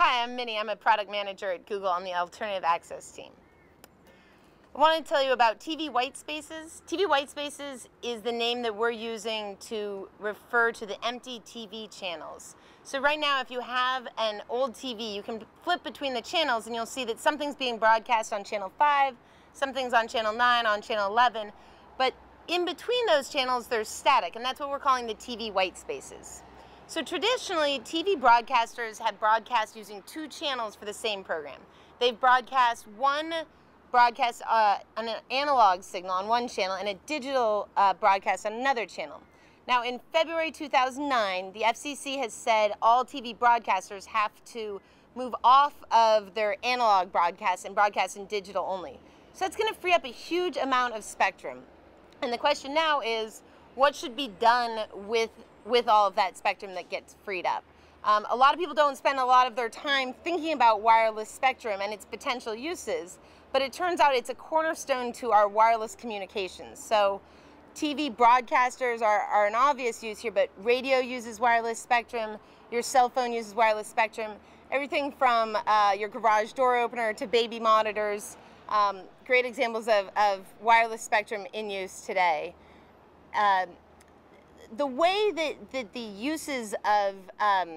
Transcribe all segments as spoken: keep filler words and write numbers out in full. Hi, I'm Minnie. I'm a product manager at Google on the Alternative Access team. I want to tell you about T V white spaces. T V white spaces is the name that we're using to refer to the empty T V channels. So right now, if you have an old T V, you can flip between the channels and you'll see that something's being broadcast on channel five, something's on channel nine, on channel eleven, but in between those channels, there's static, and that's what we're calling the T V white spaces. So traditionally, T V broadcasters have broadcast using two channels for the same program. They've broadcast one broadcast uh, on an analog signal on one channel and a digital uh, broadcast on another channel. Now, in February two thousand nine, the F C C has said all T V broadcasters have to move off of their analog broadcasts and broadcast in digital only. So that's going to free up a huge amount of spectrum. And the question now is, what should be done with with all of that spectrum that gets freed up? Um, a lot of people don't spend a lot of their time thinking about wireless spectrum and its potential uses, but it turns out it's a cornerstone to our wireless communications. So T V broadcasters are, are an obvious use here, but radio uses wireless spectrum, your cell phone uses wireless spectrum, everything from uh, your garage door opener to baby monitors. Um, great examples of, of wireless spectrum in use today. Uh, the way that, that the uses of, um,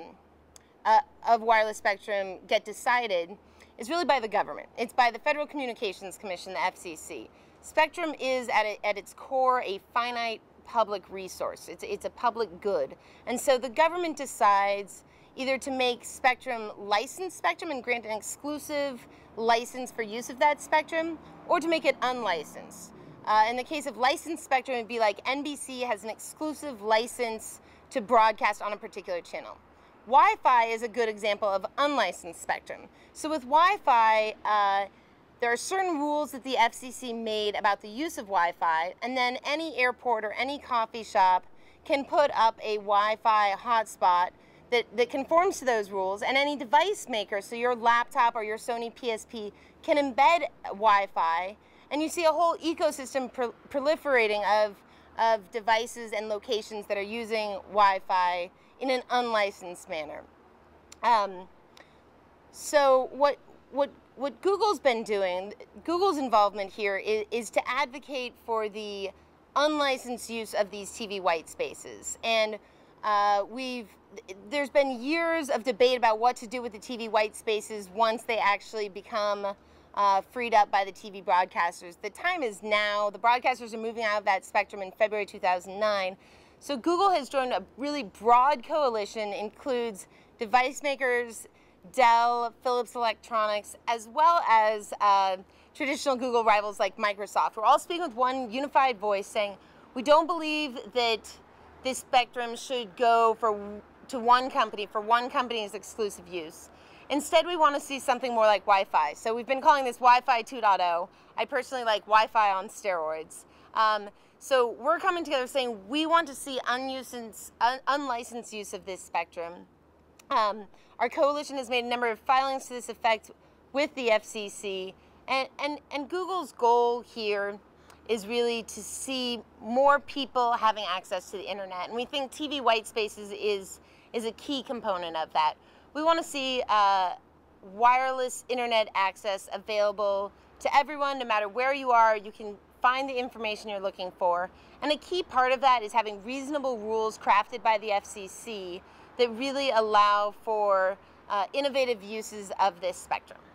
uh, of wireless spectrum get decided is really by the government. It's by the Federal Communications Commission, the F C C. Spectrum is, at, a, at its core, a finite public resource. It's, it's a public good. And so the government decides either to make spectrum licensed spectrum and grant an exclusive license for use of that spectrum, or to make it unlicensed. Uh, in the case of licensed spectrum, it would be like N B C has an exclusive license to broadcast on a particular channel. Wi-Fi is a good example of unlicensed spectrum. So with Wi-Fi, uh, there are certain rules that the F C C made about the use of Wi-Fi, and then any airport or any coffee shop can put up a Wi-Fi hotspot That, that conforms to those rules, and any device maker, so your laptop or your Sony P S P, can embed Wi-Fi, and you see a whole ecosystem pro proliferating of, of devices and locations that are using Wi-Fi in an unlicensed manner. Um, so what, what, what Google's been doing, Google's involvement here is, is to advocate for the unlicensed use of these T V white spaces. And Uh, we've, there's been years of debate about what to do with the T V white spaces once they actually become uh, freed up by the T V broadcasters. The time is now. The broadcasters are moving out of that spectrum in February two thousand nine. So Google has joined a really broad coalition, includes device makers, Dell, Philips Electronics, as well as uh, traditional Google rivals like Microsoft. We're all speaking with one unified voice saying, we don't believe that this spectrum should go for, to one company, for one company's exclusive use. Instead, we want to see something more like Wi-Fi. So we've been calling this Wi-Fi two point oh. I personally like Wi-Fi on steroids. Um, so we're coming together saying we want to see unused, un unlicensed use of this spectrum. Um, our coalition has made a number of filings to this effect with the F C C. And, and, and Google's goal here is really to see more people having access to the internet, and we think T V white spaces is is a key component of that. We want to see uh, wireless internet access available to everyone, no matter where you are. You can find the information you're looking for, and a key part of that is having reasonable rules crafted by the F C C that really allow for uh, innovative uses of this spectrum.